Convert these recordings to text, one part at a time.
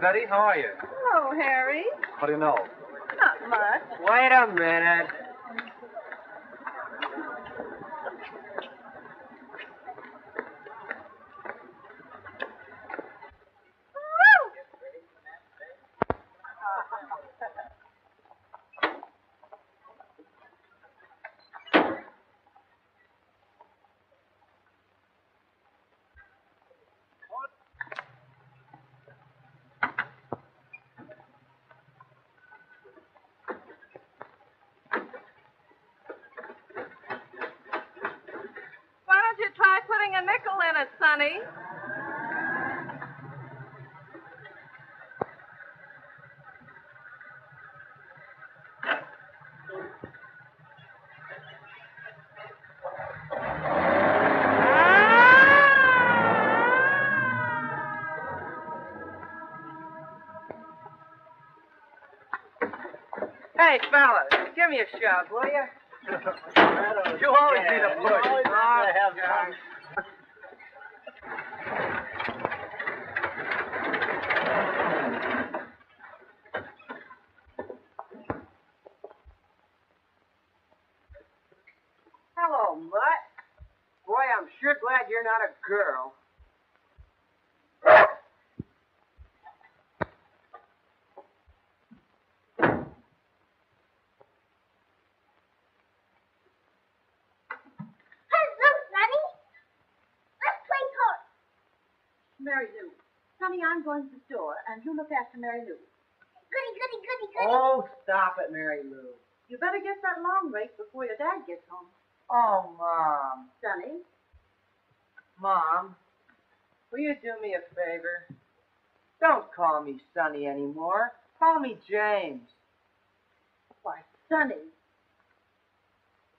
Betty, how are you? Hello, Harry. What do you know? Not much. Wait a minute. Sonny. Hey, fellas, give me a shot, will you? You always need a push. You always have time. You're glad you're not a girl. Hello, Sonny. Let's play cards. Mary Lou. Sonny, I'm going to the store, and you look after Mary Lou. Goody, goody, goody, goody. Oh, stop it, Mary Lou. You better get that long race before your dad gets home. Oh, Mom. Sonny. Mom, will you do me a favor? Don't call me Sonny anymore. Call me James. Why, Sonny?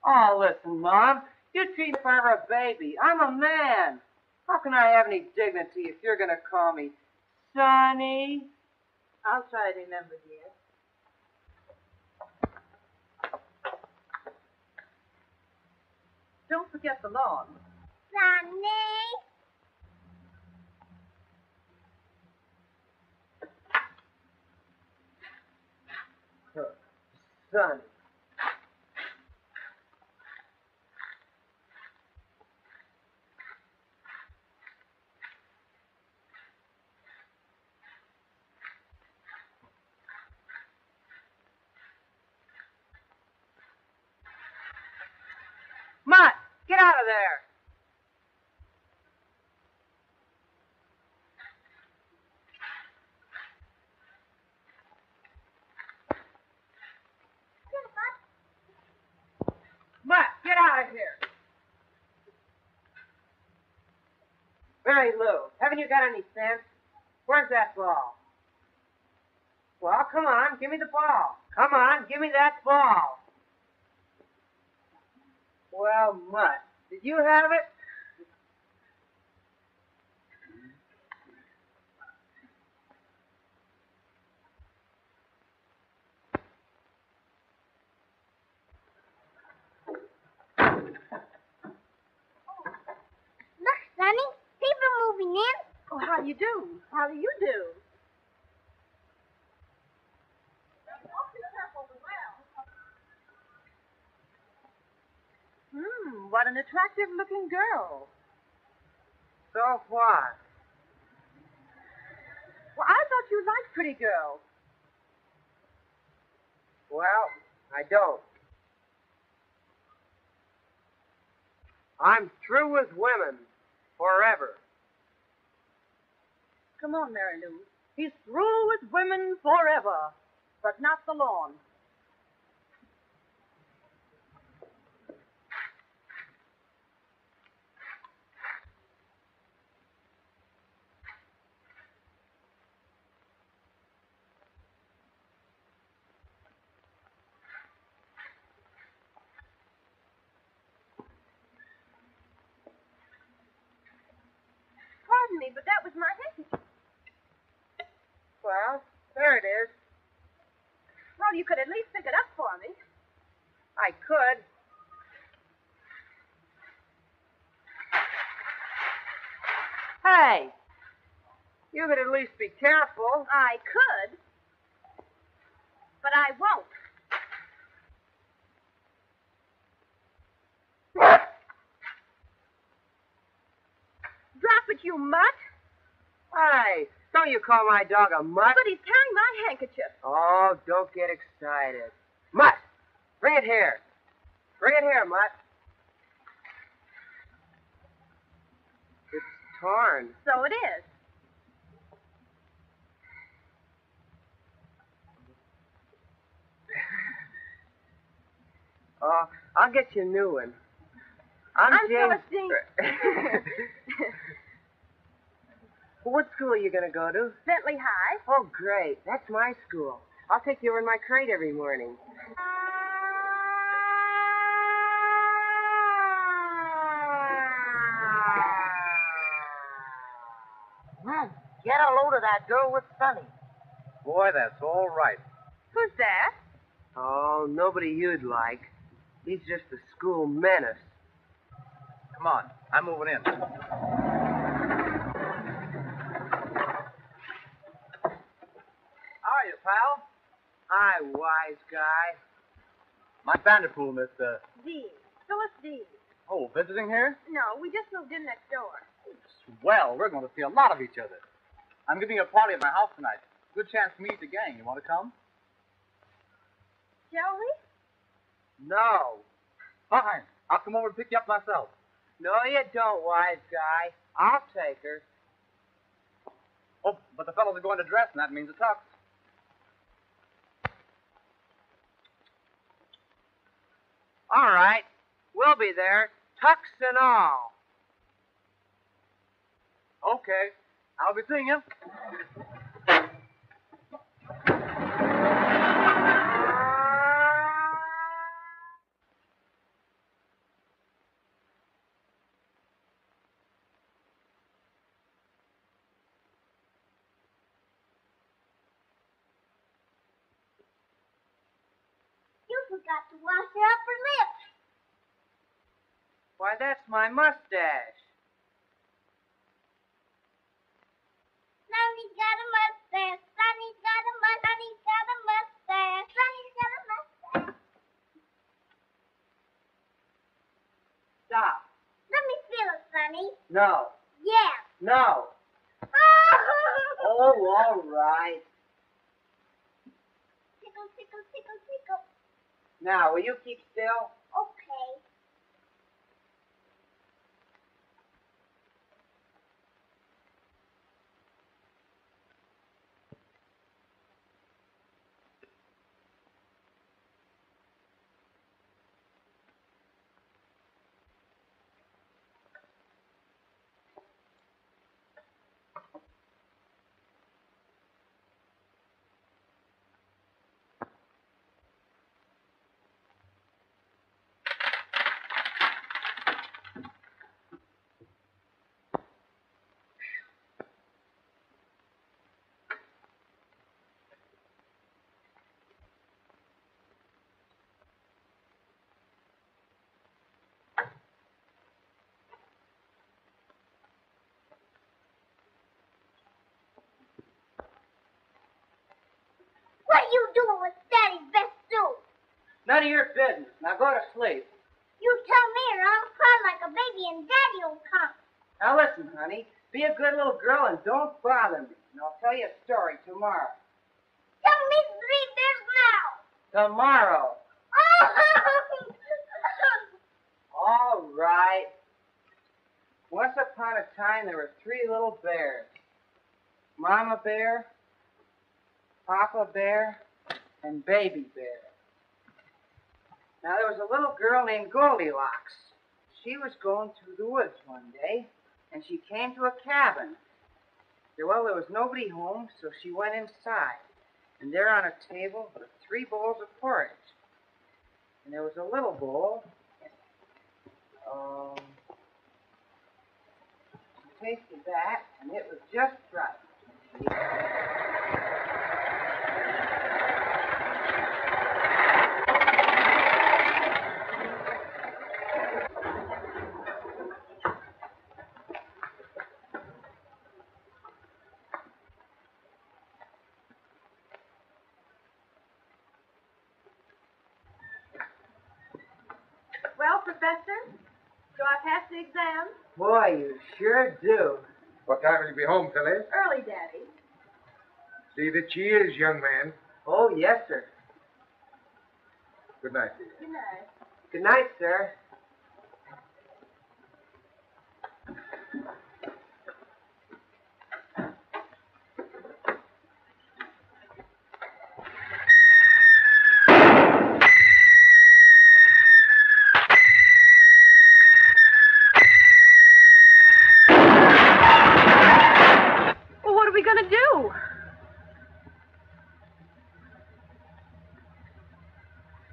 Oh, listen, Mom. You treat me like a baby. I'm a man. How can I have any dignity if you're going to call me Sonny? I'll try to remember, dear. Don't forget the lawn. Sonny. Sonny. Mutt, get out of there. Mary Lou, haven't you got any sense? Where's that ball? Well, come on, give me the ball. Come on, give me that ball. Well, Mutt, did you have it? Look, Sonny. Oh, how do you do? How do you do? Hmm, what an attractive looking girl. So what? Well, I thought you liked pretty girls. Well, I don't. I'm through with women forever. Come on, Mary Lou. He's through with women forever, but not the lawn. me, but that was my hint. Well, there it is. Well, you could at least pick it up for me. I could. Hey! You could at least be careful. I could, but I won't. Drop it, you mutt! Hey, don't you call my dog a mutt? But he's tearing my handkerchief. Oh, don't get excited. Mutt! Bring it here. Bring it here, Mutt. It's torn. So it is. Oh, I'll get you a new one. I'm Phyllis Dean. What school are you going to go to? Bentley High. Oh, great. That's my school. I'll take you over in my crate every morning. Get a load of that girl with Sonny. Boy, that's all right. Who's that? Oh, nobody you'd like. He's just a school menace. Come on, I'm moving in. How are you, pal? Hi, wise guy. Mike Vanderpool, Mr. Dean. Phyllis Dean. Oh, visiting here? No, we just moved in next door. Well, we're going to see a lot of each other. I'm giving a party at my house tonight. Good chance to meet the gang. You want to come? Shall we? No. Fine. I'll come over and pick you up myself. No, you don't, wise guy. I'll take her. Oh, but the fellows are going to dress, and that means a tux. All right. We'll be there, tux and all. Okay. I'll be seeing you. Got to wash your upper lip. Why, that's my mustache. Sonny's got a mustache. Sonny's got a mustache. Sonny's got a mustache. Sonny's got a mustache. Stop. Let me feel it, Sonny. No. Yeah. No. Oh, all right. Tickle, tickle, tickle, tickle. Now, will you keep still? Okay. None of your business. Now go to sleep. You tell me or I'll cry like a baby and Daddy'll come. Now listen, honey. Be a good little girl and don't bother me. And I'll tell you a story tomorrow. Tell me to read this now. Tomorrow. Oh. All right. Once upon a time, there were three little bears. Mama Bear, Papa Bear, and Baby Bear. Now, there was a little girl named Goldilocks. She was going through the woods one day, and she came to a cabin. Well, there was nobody home, so she went inside. And there on a table were three bowls of porridge. And there was a little bowl. tasted that, and it was just right. Professor, do I pass the exam? Boy, you sure do. What time will you be home, Phyllis? Early, Daddy. See that she is, young man. Oh, yes, sir. Good night, dear. Good night. Good night, sir.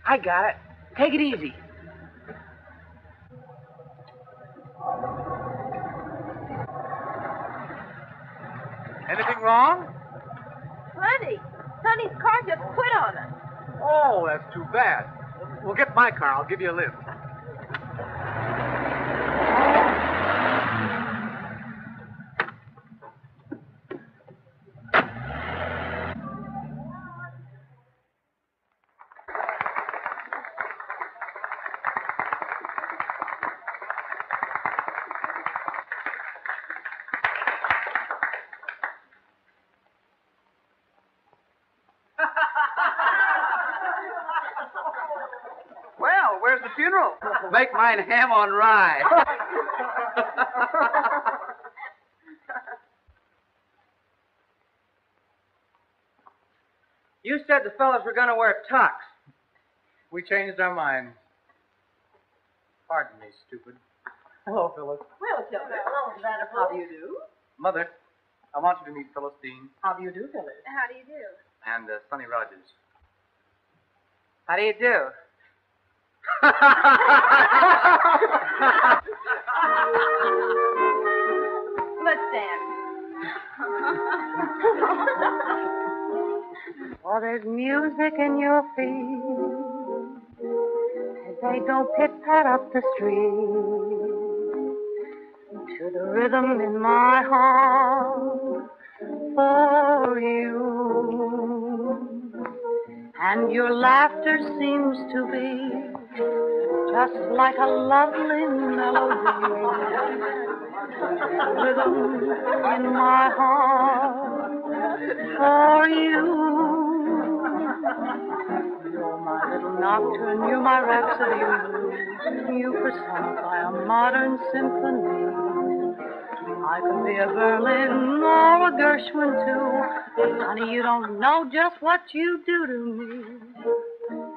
I got it. Take it easy. Anything wrong? Plenty. Sonny's car just quit on us. Oh, that's too bad. Well, get my car. I'll give you a lift. Funeral. Make mine ham on rye. You said the fellas were going to wear tux. We changed our minds. Pardon me, stupid. Hello, Phyllis. Well, hello, Vanderpool. How do you do? Mother, I want you to meet Phyllis Dean. How do you do, Phyllis? How do you do? And Sonny Rogers. How do you do? Let's dance. Well, there's music in your feet as they go pit-pat up the street to the rhythm in my heart for you. And your laughter seems to be just like a lovely melody, rhythm in my heart for you. You're my little nocturne, you're my rhapsody, you personify a modern symphony. I could be a Berlin or a Gershwin too, honey, you don't know just what you do to me.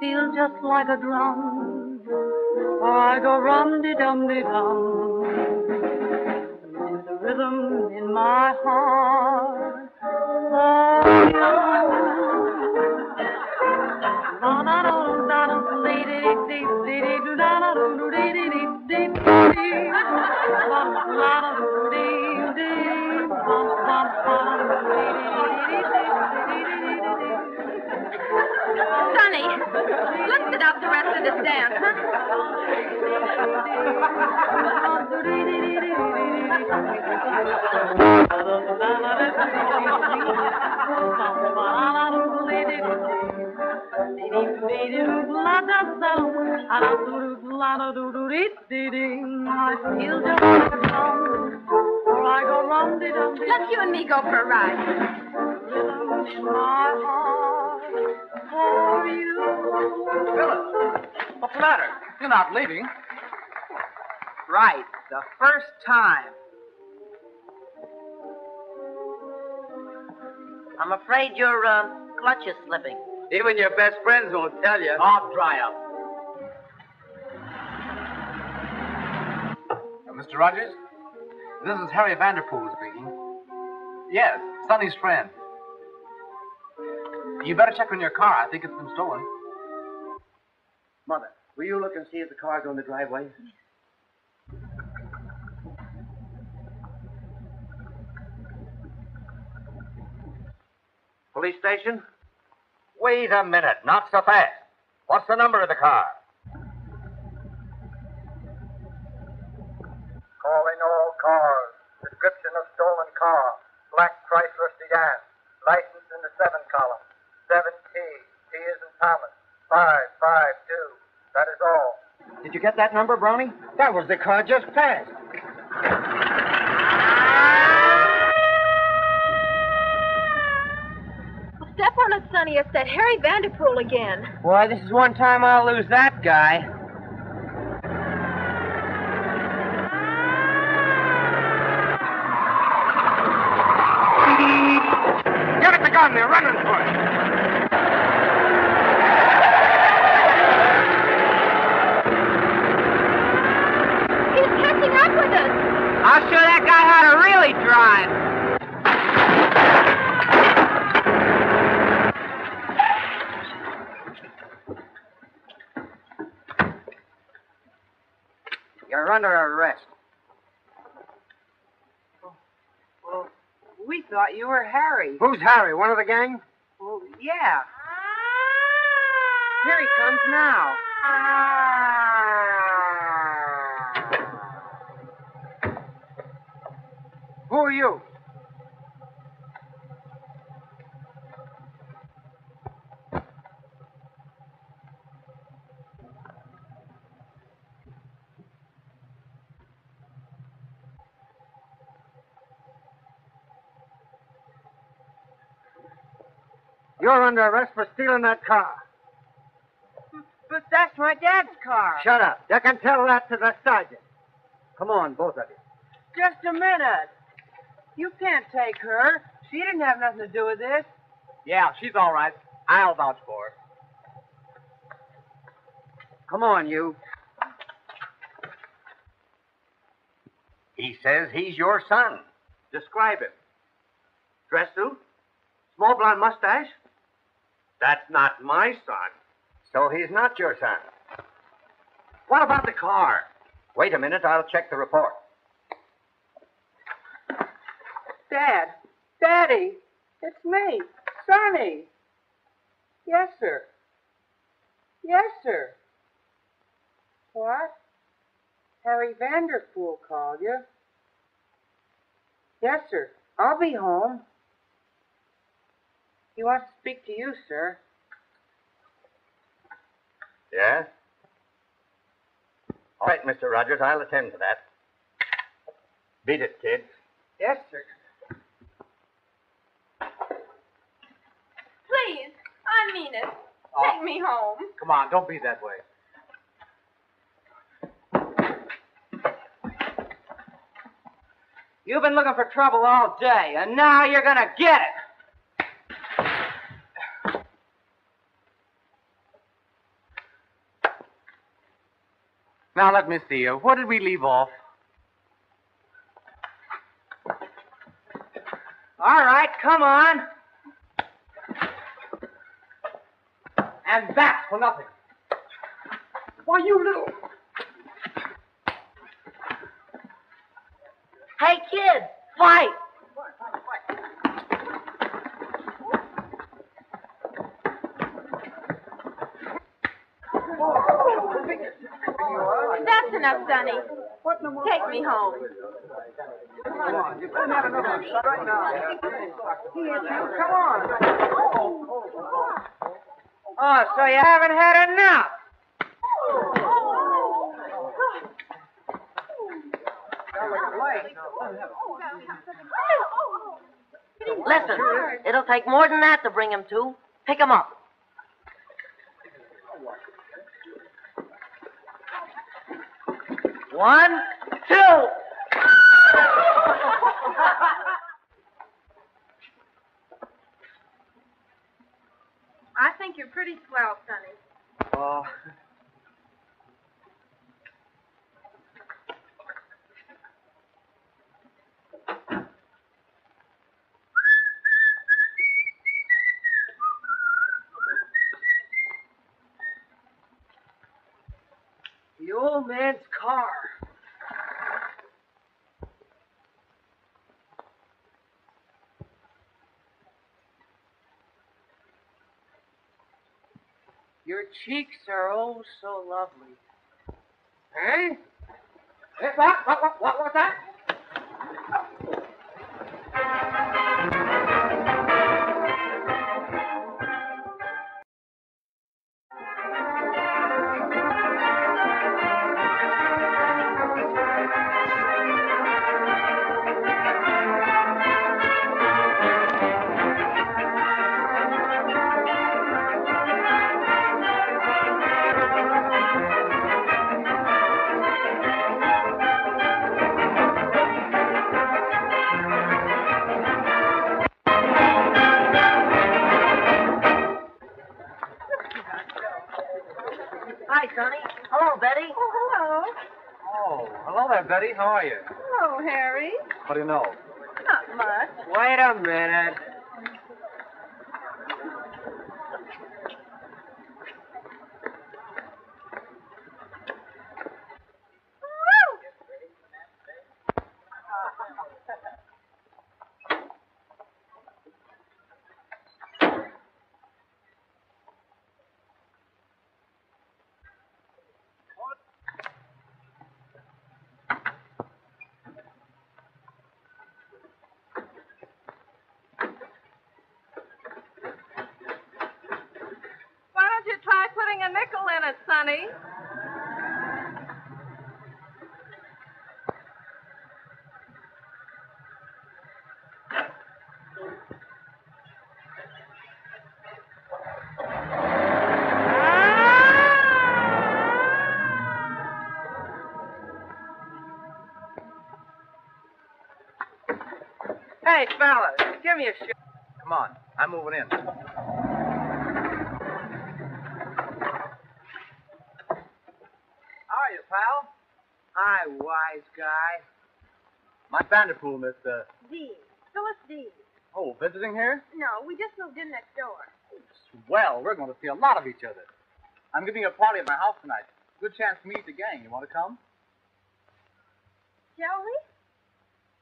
Feel just like a drum. Oh, I go rum-de-dum-de-dum to the rhythm in my heart. Oh, Sonny, let's sit out the rest of this dance, huh? Let's you and me go for a ride. For you. Phyllis, what's the matter? You're not leaving. Right, the first time. I'm afraid your clutch is slipping. Even your best friends won't tell you. I'll dry up. Mr. Rogers, this is Harry Vanderpool speaking. Yes, Sonny's friend. You better check on your car. I think it's been stolen. Mother, will you look and see if the car's on the driveway? Yes. Police station? Wait a minute, not so fast. What's the number of the car? Calling all cars. Description of stolen car. Black Chrysler sedan. License in the 7 column. 7T. T as in Thomas. 552. That is all. Did you get that number, Brownie? That was the car just passed. Step on it, Sonny. It's that Harry Vanderpool again. Boy, this is one time I'll lose that guy. Get at the gun. They're running for it. He's catching up with us. I'll show that guy how to really drive. You're under arrest. Well, we thought you were Harry. Who's Harry? One of the gang? Well, yeah. Here he comes now. Who are you? You're under arrest for stealing that car. But that's my dad's car. Shut up. You can tell that to the sergeant. Come on, both of you. Just a minute. You can't take her. She didn't have nothing to do with this. Yeah, she's all right. I'll vouch for her. Come on, you. He says he's your son. Describe him. Dress suit? Small blonde mustache? That's not my son. So he's not your son. What about the car? Wait a minute, I'll check the report. Dad. Daddy. It's me. Sonny. Yes, sir. Yes, sir. What? Harry Vanderpool called you? Yes, sir. I'll be home. He wants to speak to you, sir. Yeah? All right, Mr. Rogers, I'll attend to that. Beat it, kid. Yes, sir. Please, I mean it. Oh. Take me home. Come on, don't be that way. You've been looking for trouble all day, and now you're gonna get it. Now, let me see. Where did we leave off? All right, come on. And back for nothing. Why, you little... Hey, kid, fight! That's enough, Sonny. Take me home. Come on. You couldn't have another shot right now. Come on. Oh, so you haven't had enough. Listen, it'll take more than that to bring him to. Pick him up. One, two. I think you're pretty swell, Sonny. Oh. The old man's car. Your cheeks are oh so lovely. Hey? What was that? Betty, how are you? Hello, Harry. What do you know? Not much. Wait a minute. Sonny. Hey, fellas, give me a shot. Come on, I'm moving in. Pal? Hi, wise guy. My Vanderpool, Miss, Dean. Phyllis Dean. Oh, visiting here? No, we just moved in next door. Oh, swell. We're going to see a lot of each other. I'm giving a party at my house tonight. Good chance to meet the gang. You want to come? Shall we?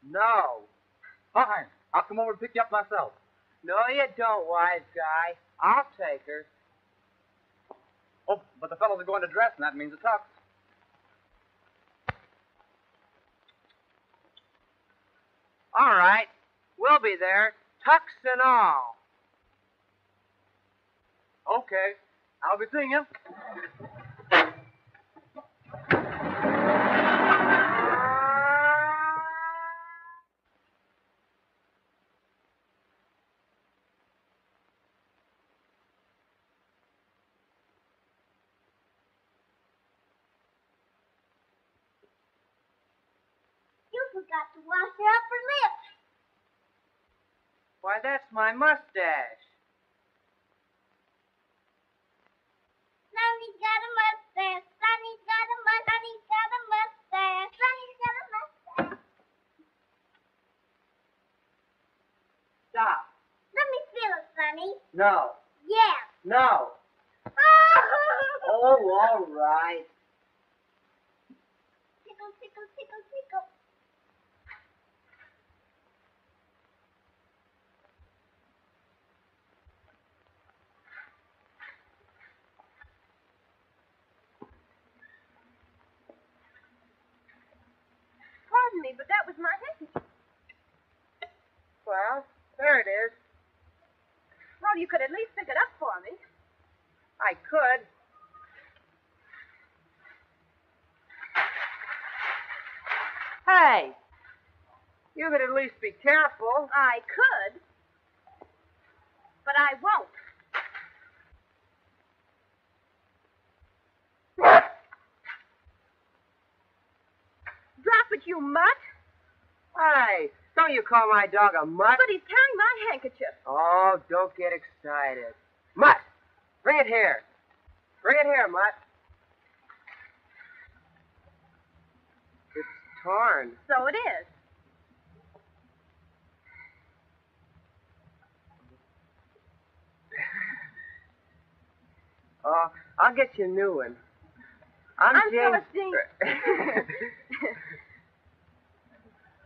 No. Fine. I'll come over and pick you up myself. No, you don't, wise guy. I'll take her. Oh, but the fellas are going to dress, and that means a tux. All right, we'll be there, tux and all. Okay, I'll be seeing you. Got to wash your upper lip. Why, that's my mustache. Sonny's got a mustache. Sonny's got a mustache. Sonny's got a mustache. Sonny's got a mustache. Stop. Let me feel it, Sonny. No. Yeah. No. Oh, all right. Tickle, tickle, tickle, tickle. Me, but that was my ticket. Well, there it is. Well, you could at least pick it up for me. I could. Hey, you could at least be careful. I could, but I won't. You mutt? Hey, don't you call my dog a mutt? But he's carrying my handkerchief. Oh, don't get excited. Mutt, bring it here. Bring it here, mutt. It's torn. So it is. Oh, I'll get you a new one. I'm Phyllis Dean.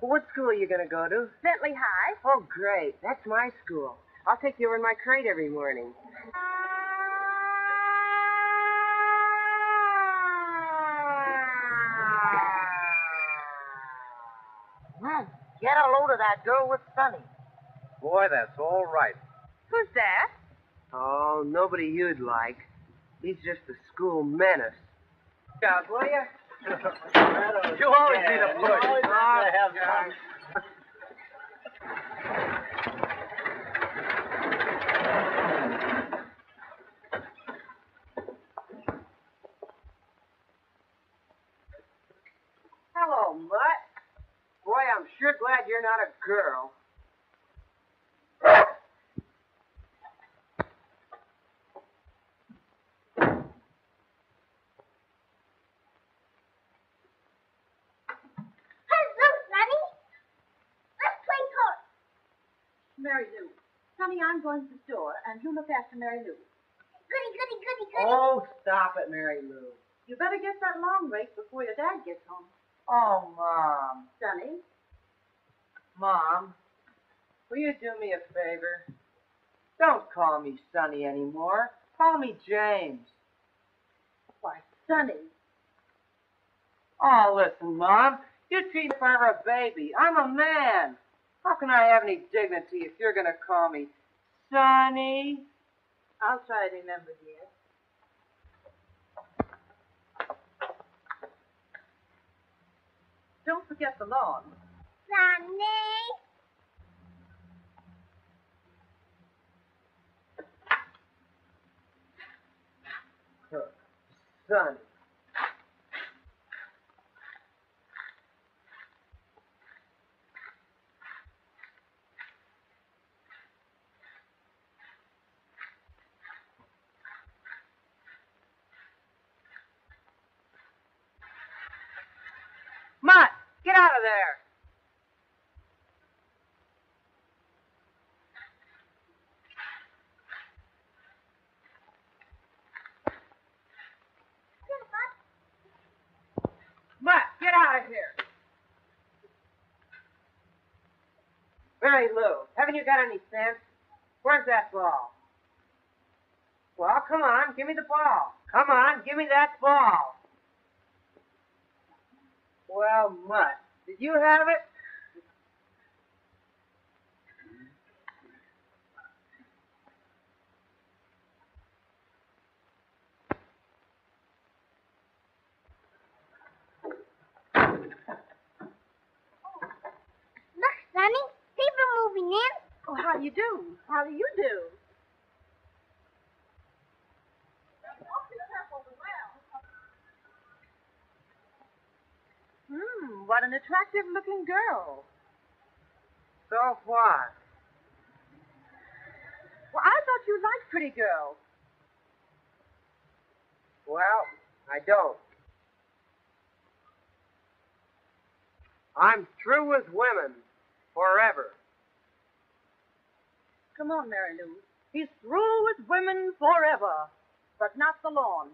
What school are you going to go to? Bentley High. Oh, great. That's my school. I'll take you over in my crate every morning. Get a load of that girl with Sonny. Boy, that's all right. Who's that? Oh, nobody you'd like. He's just the school menace. Out, will you? You always need a push. You always have time. Hello, Mutt. Boy, I'm sure glad you're not a girl. Mary Lou. Sonny, I'm going to the store, and you look after Mary Lou. Goody, goody, goody, goody. Oh, stop it, Mary Lou. You better get that long rake before your dad gets home. Oh, Mom. Sonny? Mom, will you do me a favor? Don't call me Sonny anymore. Call me James. Why, Sonny? Oh, listen, Mom. You treat me if I'm a baby. I'm a man. How can I have any dignity if you're going to call me Sonny? I'll try to remember, dear. Don't forget the lawn. Sonny! Sonny. There. Mutt, get out of here. Mary Lou, haven't you got any sense? Where's that ball? Well, come on, give me the ball. Come on, give me that ball. Well, Mutt. Did you have it? Oh. Look, Sonny, people moving in. Oh, how do you do? How do you do? What an attractive-looking girl. So what? Well, I thought you liked pretty girls. Well, I don't. I'm through with women forever. Come on, Mary Lou. He's through with women forever, but not the lawn.